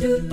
السلام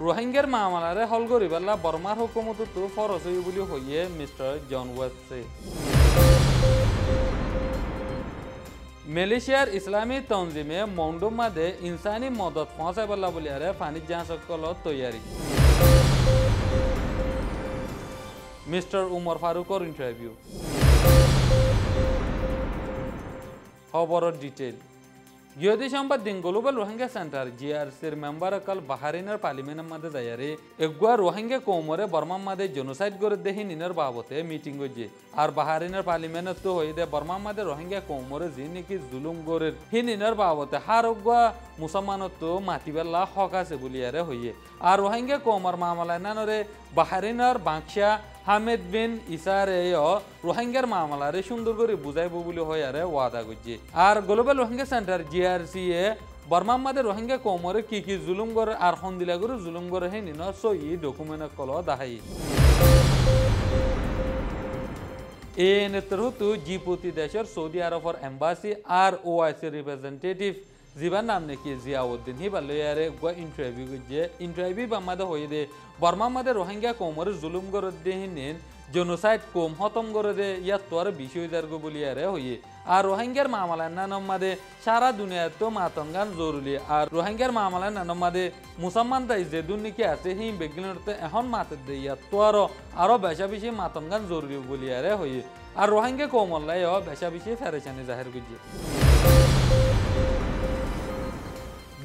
روهنگار معاملات حل گری بلا برمار حکومت تو فرسوی بولی هویه میستر جان واتسی. ملیشیار اسلامی تنظیم موندو ماده انسانی مدد خواست بلا بولیاره فانی جانسکلات تیاری. میستر عمر فاروقر اینترویو. خبر دیتیل. یادی شنبه دین گلوبال روهنگا سنتر GRC ممبر کل بحرینر پارلیمان ماده زیاری اگوار روهنگا کومره برما ماده جنوساید گرد دهی نینر بابته میتینگو جی. ار بحرینر پارلیمان تو هیده برما ماده روهنگا کومره زینی کی زلم گرد هی نینر بابته هر اگوار مسلمان تو ماتیبلا خواکسه بولیاره هیه. ار روهنگا کومر معامله نانوره بحرینر بانکشا حمید بن ایساره یا روهنگر معاملاره شندرگوری بوزای بولی هایاره وادا گوجی. ار گلوبال روهنگا سنتر GRC برما ماده روهنگا کومره کی ظلم گور ارخوندیلگور ظلم گور هنینا سوی دکومنت کلا دهایی. این ترهتو جیپوتی دشور سعودی عرب اور امباسی ROIC ریپرزنتیتیو زیبان نام نکی زیاودین هی بالایاره گو اینترویو گوجه. اینترویو با ماده هایده برما ماده روهنگا کومره ظلم گور دهینین جنوساید کوم هاتم گرده یا توار بیشوی درگو بولیاره هایی. ار روهنگر معامله نانماده شارا دنیا تو ماتنگان زورولی. ار روهنگر معامله نانماده مسلمان دایز دنی که هسته هیم بگیرنده اهان ماتده یا توارو آرا بهشا بیشی ماتنگان زورولی بولیاره هایی. ار روهنگ کومالله یا بهشا بیشی فرشانی ظاهر گویی.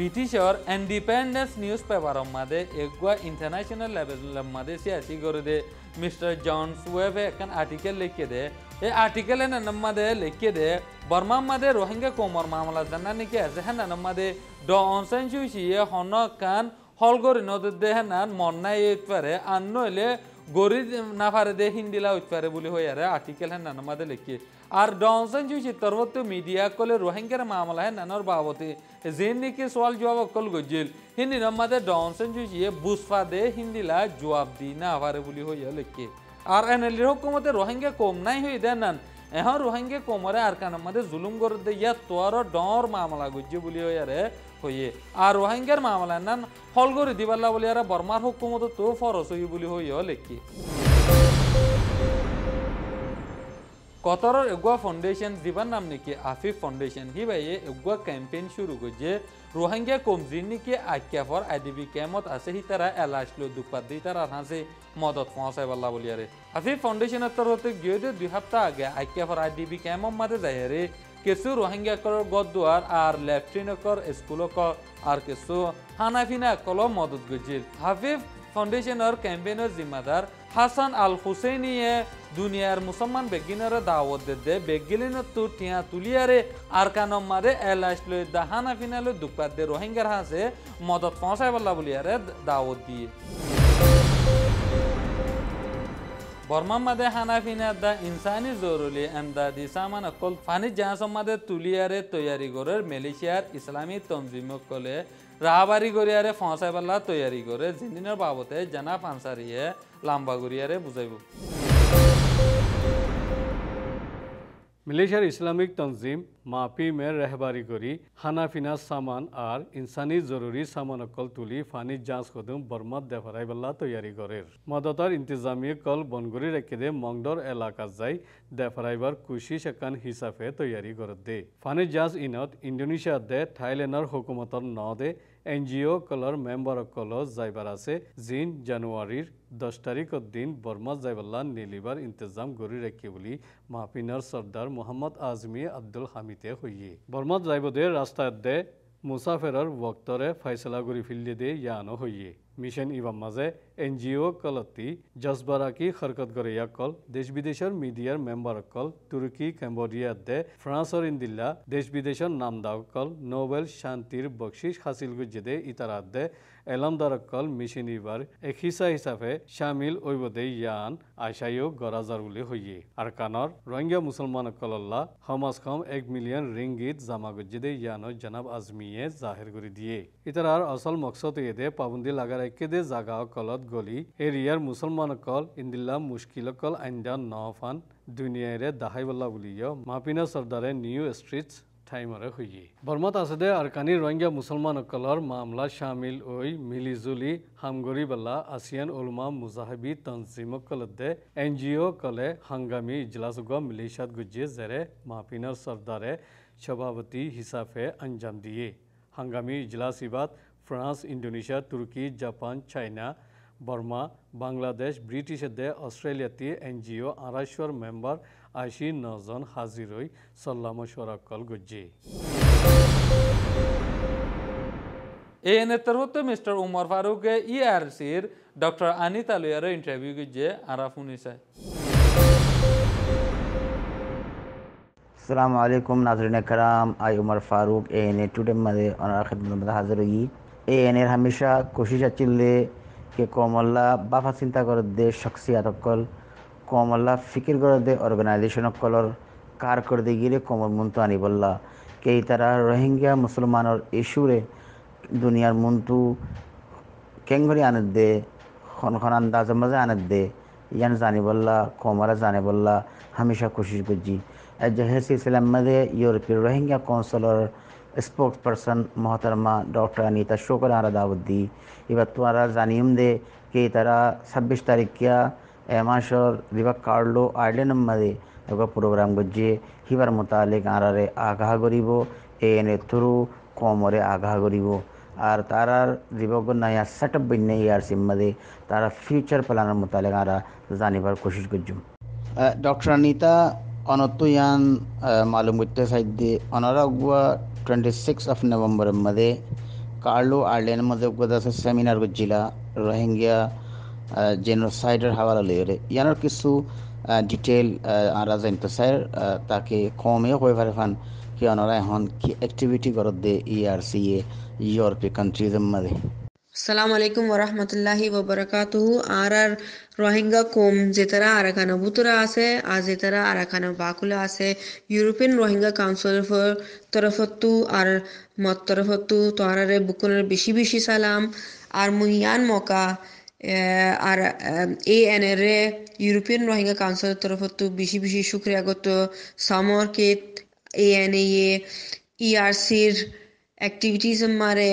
بیتیشور اندیپندنس نیوز پیبارم ماده اگوا اینترنشنال لیبل ماده سیاسی گرده mister John स्वेव एक article लिखे दे ये आर्टिकल है ना नम्मदे लिखे दे बर्मा मधे रोहिंग्या कोमर मामला दन्ना निके ऐसे है ना नम्मदे डॉन्सन चुचिये होना कान हॉलगोरी नोट दे है ना मौना ये उत्परे अन्नो ले गोरी नाफारे दे हिंदीला उत्परे बुली हो यारे आर्टिकल है ना नम्मदे लिखे आर डॉन्सन चुचिये तरवत्तो मीडिया को ले रोहिंग्या मामला है ना नर बावते زین نیکی سوال جواب کل گویل هنی نماده دانسن چیه بوسفاده هندی لا جواب دی نه آواره بولی هویه لکه. آر انرلی حکومت روهنگا کوم نیهی دنن. اها روهنگا کومره آرکان نماده زلم گرده یا توارا دانر معامله گویی بولی هویه هویه. آر روهنگر معامله نن حالگوری دیوالله بولی هر برمار حکومت تو فرسوی بولی هویه لکه. قطر اور اگوا فاؤنڈیشن زیبان نام نکی آفیف فاؤنڈیشن ہی بھائی اگوا کیمپین شروع ہو جائے روہنگیا کومزینی کے آکیاف اور IDB قیمت اسے ہی طرح الاش لو دکپت دی طرح ہاں سے مدد فانسے واللہ بولیارے آفیف فاؤنڈیشن اتر ہوتے گئے دے 2 ہفتہ آگیا آکیاف اور IDB قیمت مادے ظاہرے کسو روهنگیا کار گذد دوار آر لیفتین کار اسکولو کار آر کسو هنافین اکلو مدد گذیل. آفیف فاؤنڈیشن اور کیمپینر ذمہ دار حسن الحسینیه دنیار مسلمان بگینه را دعوت داده بگیلینه تو تیاتولیاره آرکانم ماره الاشلو دهان فینالو دوپرده روهنگر هسته مدت فانسای بالا بولیاره دعوت دیه. برما ماده هنافینه دا انسانی ضروری امدادی سامان اکل فانی جانسم ماده تولیاره تویاریگورر ملیشیار اسلامی تنظیم کله راهبری گریاره فانسای بالا تویاریگوره زندینر بابته جناب انصاریه لامبا گریاره بزایبو. ملیشیار اسلامیک تنظیم ماپی میں رہباری گری حنافینہ سامان آر انسانی ضروری سامان اکل تولی فانی جانس خودم برمت دفرائی بلا تویاری گریر مددار انتظامی کل بنگوری رکیده مانگدار علاقہ زائی دفرائی بار کوشش اکن حصہ فی تویاری گرد دے فانی جانس اینات انڈونیشیا دے تھائیلینر حکومتر نا دے NGO কলর মেম্বার কলর যাইবার আছে জিন জানুয়ারির 10 তারিখর দিন বর্মা যাইবাল্লা নিলিবার ইন্তজাম গরি রাখি বলি মাহফিনার সর্দার মোহাম্মদ আজমি আব্দুল হামিদে হইয়ে বর্মা যাইবদে রাস্তা দে মুসাফিরর ওয়াক্তরে ফয়সালা গরি ফিল্লি দে ইয়ানো হইয়ে মিশন ইবাম মাঝে NGO কলতি জজবারাকি হরকত গরি ইয়াকল দেশ বিদেশর মিডিয়ার মেম্বার কল তুর্কি ক্যাম্বোডিয়া দে ফ্রান্সর ইন্দিল্লা দেশ বিদেশর নাম দাও কল নোবেল শান্তির বকশিশ হাসিল গজদে ইতারাত দে এলামদার কল মিশন ইবার এক হিসা হিসাবে শামিল ওইবদে ইয়ান আশায়ও গরাজার উলে হইয়ে আরকানর রোহিঙ্গা মুসলমান কলল্লা হমাস কম 1 মিলিয়ন রিঙ্গিত জামা গজদে ইয়ানো জনাব আজমিয়ে জাহির গরি দিয়ে ইতারার আসল মকসদ এদে পাবন্দি লাগার কেদে জাগা কলত গলি এরিয়ার মুসলমান কল ইন্দিল্লা মুশকিল কল আইন্দা নফান দুনিয়ারে দাহাইবল্লা বুলিয় মাপিনা সর্দারে নিউ স্ট্রিটস ঠাইমরে হইয়ে বর্মত আসদে আরকানি রোহিঙ্গা মুসলমান কলর মামলা শামিল ওই মিলিজুলি হামগরিবল্লা আসিয়ান উলমা মুজাহিবি তনজিম কলদে NGO কলে হাঙ্গামি ইজলাস গ মিলিশাত গুজে জেরে মাপিনার সর্দারে সভাপতি হিসাবে আঞ্জাম দিয়ে হাঙ্গামি ইজলাস ইবাদ फ्रांस इंडोनेशिया तुर्की Japan China Burma Bangladesh British दे ऑस्ट्रेलिया ती NGO 28 मेंबर 89 हाजिर हुई सल्ला मशवरा कल गुज्जे एन तरह mister Umar Farooq ERC doctor Anita lawyer interview गुज्जे आराफुनिसा अस्सलाम वालेकुम नाज़रीन कराम आई उमर फारूक ANA टुडे मदे और खिदमत में हाजिर हुई ANA हमेशा कोशिश चले कि कौमल्ला बाफा चिंता कर दे शख्सियत अक्ल कौमल्ला फिक्र कर दे ऑर्गेनाइजेशन अक्ल और कार कर दे गिरे कौमल मुंतु आनीबल्ला कई तरह रोहिंग्या मुसलमान और इशू रे दुनियार मुंतु कैंगरी आने दे खन खन अंदाज मजा आने दे यान जानेबल्ला कौमला जानेबल्ला हमेशा कोशिश गुजी जहर सिलसिला मदे यूरोपीय रोहिंग्या कौंसल और स्पोक्स पर्सन मोहतरमा डॉक्टर अनिता शोकर आरा दावत दी इवतुआरा जानियम दे के तरह 26 तारीख क्या एमाश और रिवा कार्लो आइलैंड मदे एगो प्रोग्राम गुजे हिवर मुतालिक आरा रे आगाह गरीबो ANA थ्रू कोमरे आगाह गरीबो आर तारा रिवा को नया सेटअप बिन्ने ERC मदे तारा फ्यूचर प्लान मुतालिक आरा जाने पर कोशिश गुजू डॉक्टर अनिता अनतुयान मालूम होते साइदे अनरागुआ 26 नवंबर मधे कार्लो आइलैंड मधे गदा से सेमिनार जिला रोहिंग्या जेनोसाइडर हवाला ले रे यानर किसु डिटेल आराज इंतसर ताकि कौमे कोई फरफान कि अनरा हन की एक्टिविटी कर दे ERC यूरोपीय कंट्रीज मधे अस्सलाम वालेकुम व रहमतुल्लाहि व बरकातहू आरआर रोहिंग्या कोम जेतरा आराकान बुतरा आसे आज जेतरा आराकान बाकुला आसे यूरोपियन रोहिंग्या काउंसिल फॉर तरफतु आर मत तरफतु तोरा रे बुकुनर बिशी बिशी सलाम आर मुहियान मौका आर ANA रे यूरोपियन रोहिंग्या काउंसिल तरफतु बिशी बिशी शुक्रिया गत समर के ANA ERC एक्टिविटीज मारे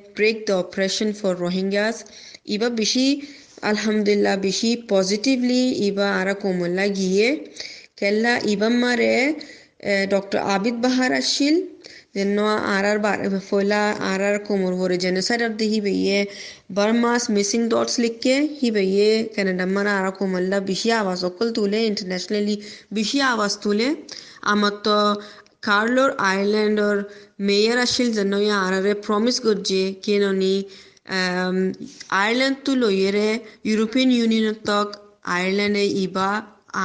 break the operation for Rohingyas इबा बिशी अल्हम्दुलिल्लाह बिशी पॉजिटिवली इबा आरा कोमला गिए केल्ला इबा मारे डॉक्टर आबिद बहार आशिल जेनो आरआर बार फोला आरआर कोमर होरे जेनोसाइड ऑफ द ही बे बर्मास मिसिंग डॉट्स लिख के ही बे कनाडा मरा आरआर कोमल्ला बिशी आवाज ओकल तुले इंटरनेशनली बिशी आवाज तुले आमत कार्लो आइलैंड और मेयर आशिल जेनो या आरआर प्रॉमिस गुजे केनोनी आयरलैंड तुलो येरे यूरोपियन यूनियन तक आयरलैंड इबा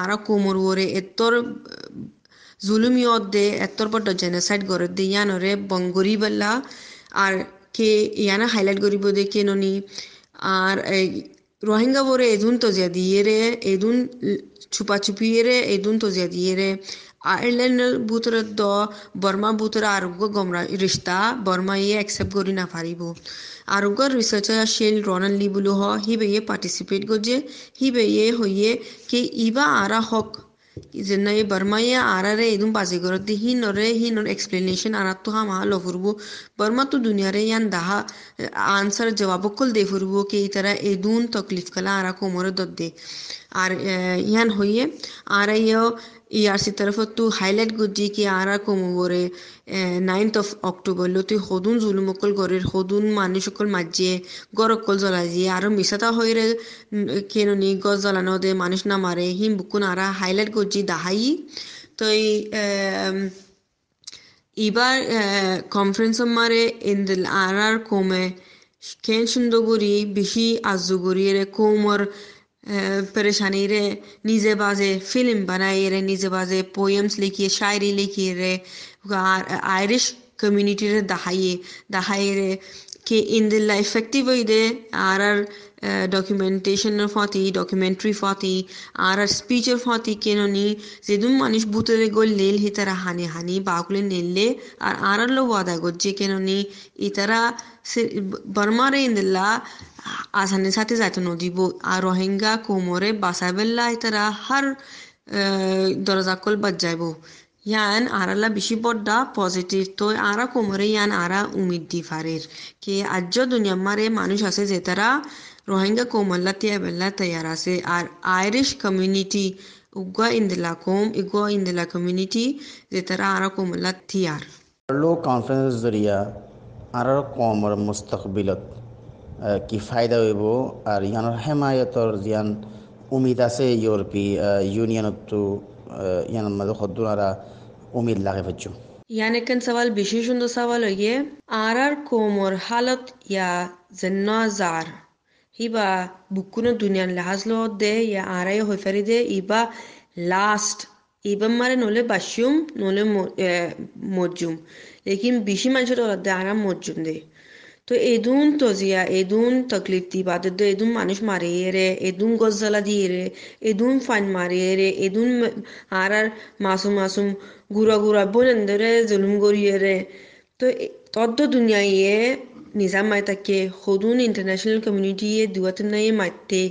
आरआर कोमर होरे एतोर जुलुम योद्धे एत्तर पर जेनोसाइड गरे दे यान रे बंगोरी बल्ला आर के याना हाईलाइट गरी बोदे के नोनी आर रोहिंग्या बोरे एदुन तो ज्यादा ये रे एदुन छुपा छुपी ये रे एदुन तो ज्यादा ये रे آیرلند بوترد دا برما بوتر آروگا گمرا رشتا برما یه اکسپ گوری نفری بو آروگا ریسرچر شیل رونن لیبلو ها هی به یه پارتیسیپیت گوجه هی به یه هویه که ایبا آرا حق زنای برما یه آرا ره ایدون بازیگرد دی هی نور اکسپلینیشن آرات تو هم ها لفر بو برما تو دنیا ره یان ده آنسر جواب کل دیفر بو که ای طرح ایدون تکلیف کلا آرا کومر داد دی یان هویه آرا یه ERC طرف تو هایلایت گوجی کی آرا کوموره 9th of October لوتی خودون ظلم کل گوریر خودون مانیش کل ماجی گور کل زلاجی آرا میساتا هویره کینونی گور زلانو ده مانیش نا ماره هیم بکون آرا هایلایت گوجی دهایی توی ایبار کانفرنس ماره اندل آرا کومه کنشندگوری بیشی از زگوریره کومر پریشانی رے نیزے بازے فلم بنائی رے نیزے بازے پویمز لکھیے شاعری لکھی رے آئرش کمیونٹی رے دہائی رے کہ ان دل افیکٹیو ایدے آرار ڈاکیومنٹیشن فاتی ڈاکیومنٹری فاتی آرار سپیچر فاتی کینونی زیدون مانش بوترے گول لیل ہی طرح ہانی ہانی باقلے نیل لے آرار لو وادا گجے کینونی ای طرح برما رے ان دل آسانی ساتھ زیادہ نو دی بو روہنگا کومورے باساب اللہ ایترا ہر درزا کل بچ جائے بو یعن آرہ اللہ بیشی بڑھ دا پوزیٹیو تو آرہ کومورے یعن آرہ امید دی فاریر کہ اجو دنیا مارے مانوش آسے زیترا روہنگا کوماللہ تیاب اللہ تیارہ سے آئرش کمیونٹی اگوا اندلا کوم اگوا اندلا کمیونٹی زیترا آرہ کوماللہ تیار لو کانفرنس ذریعہ آرہ کومور مستقبلت کی فائدہ ہوئی بو اور یہاں حمایت اور یہاں امید سے یورپی یونین تو یہاں مدو خود دونارا امید لگے بچو یعنی کن سوال بیشی شندو سوال ہوئیے آرار کومور حالت یا زننا زار ہی با بکون دنیا لحظ لو دے یا آرائی ہوئی فری دے ای با لاسٹ ای با مارے نولے باشیوم نولے موجوم لیکن بیشی منشد اولاد دے آرام موجوم دے تو ایدون توزیع ایدون تکلیف دی بعد دو ایدون مانش ماریه ره ایدون گزلا دیره ایدون فن ماریه ره ایدون آرار معصوم گورا بلندره ظلم گوریه ره تو تاد دنیایه نظام مایتا که خودون انٹرنیشنل کمیونیٹی دواتنه مایتی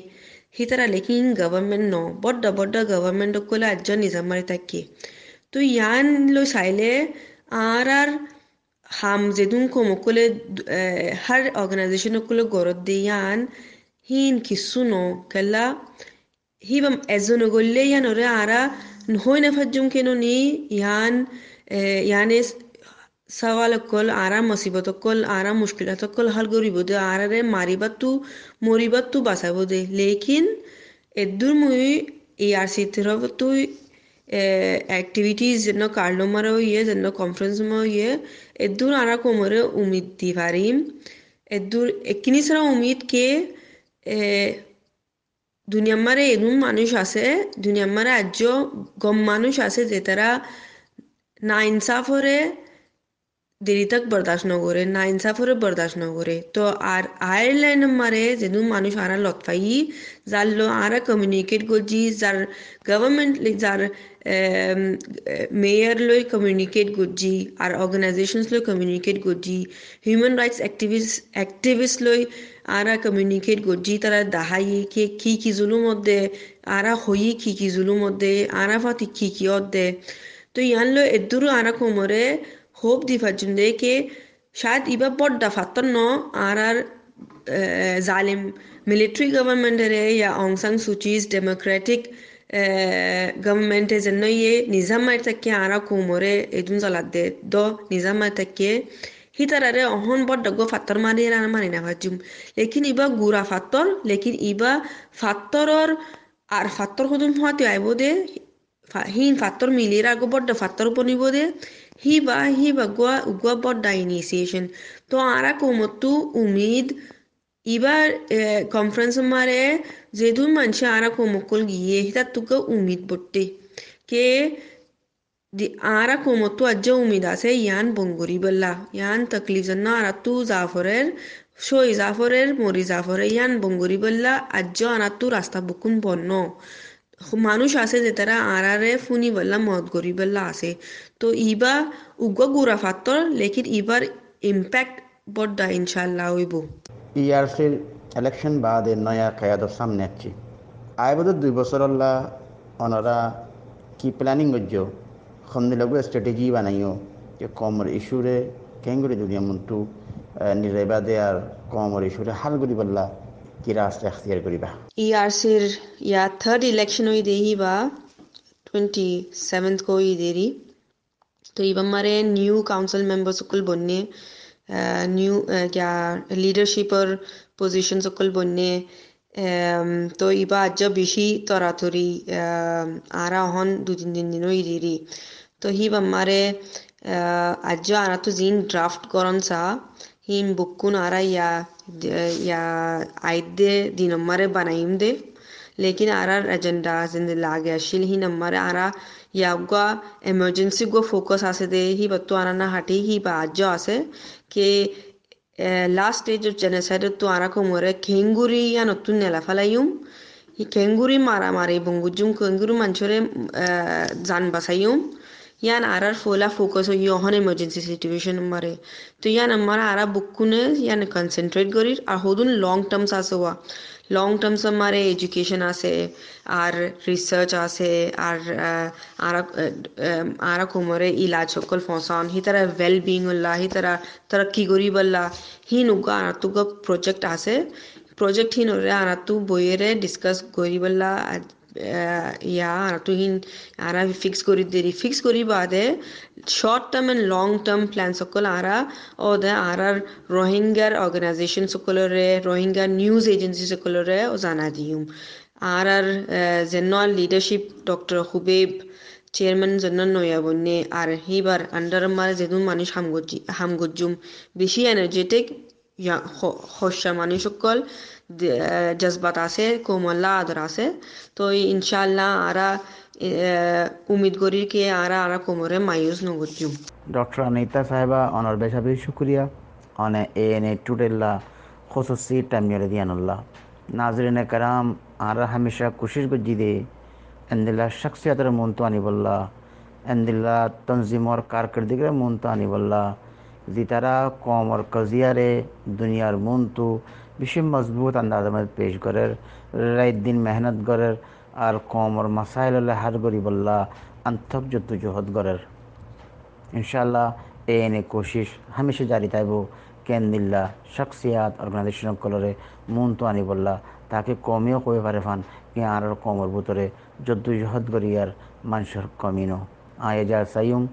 هیترا لیکن گورنمنٹ نو بڑا گورنمنٹ کلا اجا نظام مایتا که تو یان لو سایله آرار هم زدون کمو کل هر ارگنایزیشن کل گرد دیان هین کسونو کلا هی بم ازونو گله یا نوره آرا نهوی نفجم کنونی یعنی سوال کل آرا مصیبت کل آرا مشکلات کل حل گوری بوده آرا ره موریبت تو باسا بوده لیکن ادور موی ERC طرف توی ایکٹیویٹیز جنو کارلو مرا ہوئی ہے جنو کانفرنس میں ہوئی ہے ادور آرہ کو مرے امید دی فاریم ادور اکنی سرا امید کہ دنیا مرے ایدون مانوش آسے دنیا مرے اجو گم مانوش آسے زیترا نا انصاف ہو رہے دری تک برداشت نہ ہو رہے نا انصاف ہو رہے برداشت نہ ہو رہے تو آئرلینڈ مارے زیدون مانوش آرہ لطفائی زار لو آرہ کمیونیکیٹ گو جی زار گورنمنٹ لگ زار میئر لوی کمیونیکیٹ گوجی آر آرگنائزیشنز لوی کمیونیکیٹ گوجی ہیومن رائٹس ایکٹیویسٹ لوی آرا کمیونیکیٹ گوجی طرح دہائی کہ کی ظلم ہوت دے آرا ہوئی کی ظلم ہوت دے آرا فاتی کی ہوت دے تو یہاں لو ادھر آرا کومورے ہوپ دی فجم دے کہ شاید ایبا بہت دفاتر نو آرا ظالم ملیٹری گورنمنٹ رہے یا آنگ سانگ سوچیز ڈیموکریٹک گورنمنٹ زنو یہ نظام مائر تک کے آرہ کومورے ایدون زلاد دے دو نظام مائر تک کے ہی طرح رہے اہون بہت ڈگو فاتر مارے رانا مانے نواجم لیکن ایبا گورا فاتر لیکن ایبا فاتر اور آر فاتر خودم ہوتی آئے بو دے ہین فاتر ملی را گو بہت فاتر پونی بو دے ہی با گوا بہت ڈائنیسیشن تو آرہ کومتو امید ایبار کانفرنس مارے زیدون منشا آرہ کومکل گیئے ہی تا تکا امید بٹتے کہ آرہ کومتو اجا امید آسے یان بنگوری بلا یان تکلیف زننا آرہ تو زافرر شوئی زافرر موری زافرر یان بنگوری بلا اجا آرہ تو راستہ بکن باننو মানুষ আছে যে তারা আরারে ফুনি বললাম মত গরিবেল্লা আছে তো ইবা উগা গুরা ফাত্তর লেকিন ইবার ইম্প্যাক্ট বড়া ইনশাআল্লাহ হইব। ইআরসির ইলেকশন বাদে নয়া কায়াদর সামনে আসছে আইবদ 2 বছরল্লা অনরা কি প্ল্যানিং গজ্জো খন্দি লগো স্ট্র্যাটেজি বানাইও যে কমর ইস্যুরে কেঙ্গুরি দুনিয়া মন্তু নিরাইবাদে আর কমর ইস্যুরে হাল গরিবল্লা راست اختیار کریبا ERC یا تھرڈ الیکشن ہوئی دیہی با 27 کو ہی دیری تو یہ ہمارے نیو کاؤنسل ممبرز کل بننے نیو کیا لیڈرشپ اور پوزیشنز کل بننے تو یہ با اج بیشی توراتوری آرا ہن دو تین دن ہوئی دیری تو یہ ہمارے اج آرا تو زین ڈرافٹ کرن سا هیم بکون آرا یا عید دی نمبر بنایم ده لیکن آرا اجندا زنده لاغه شیل هی نمبر آرا یا گا ایمرجنسی گو فوکس آسه ده هی بتو آرا نه هٹی هی باجا آسه که لاست سٹیج اف جنسایڈ تو آرا کو مورے کینگوری یا نتون نلا فلایوم هی کینگوری مارا ماری بونگوجوم کینگوری منچوره جان بسایوم یان آرار فولا فوکس ہوئی اوہن ایمرجنسی سیچویشن مارے تو یان ہمارا آرا بکنے یان کنسنٹریٹ گریر اور ہودن لانگ ٹرمز آسے ہوا لانگ ٹرمز ہمارے ایجوکیشن آسے اور ریسرچ آسے اور آرا کو مارے علاج شکل فونسان ہی طرح ویل بینگ اللہ ہی طرح ترقی گریب اللہ ہی نگا آرا تو گا پروجیکٹ آسے پروجیکٹ ہی نورے آرا تو بوئیرے ڈسکس گریب اللہ یا تو هین آرا فیکس کوری دیری فیکس کوری باده شورت ٹرم اینڈ لانگ ٹرم پلان سکل آرا او ده آرا روهینگر آرگنائزیشن سکل ره روهینگر نیوز ایجنسی سکل ره او زانا دیوم آرا زنال لیڈرشپ ڈاکٹر خوبیب چیرمن زنال نویابونی آرا هی بار اندر مار زیدون مانش همگجوم بیشی انرژیتک یا خوشمانی شکل جذبات آسے کوماللہ آدر آسے تو انشاءاللہ آرہ امید گوری کے آرہ کومورے مایوز نوگت جوں ڈاکٹر انیتا صاحبہ آنر بیشہ بھی شکریہ آنے اے این ٹوٹے اللہ خصوصی ٹیمیور دیان اللہ ناظرین کرام آرہ ہمیشہ کوشش کو جی دے اندلہ شخصیت را مونتوانی واللہ اندلہ تنظیم اور کارکردگی را مونتوانی واللہ زیتارہ قوم اور قضیہ رے دنیا اور مونتو بیشی مضبوط اندازہ میں پیش کرر رائد دن محنت کرر اور قوم اور مسائل اللہ حد گریب اللہ انتب جد جہد کرر انشاءاللہ این کوشش ہمیشہ جاری تائبو کین دلہ شخصیات ارگنائزیشن کلرے مونتوانی واللہ تاکہ قومی و قوی فارفان کہ آرار قوم اور بطرے جد جہد کریر منشر قومینو آئے جا سیوم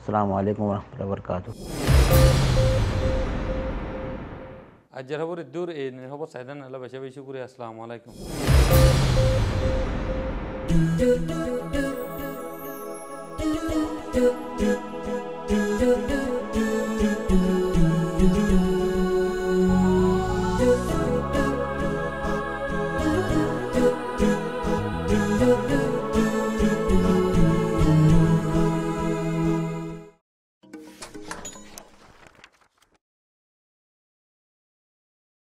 السلام علیکم ورحمۃ اللہ وبرکاتہ اجربور الدور ان هو سعدان الله بشوي شكري السلام عليكم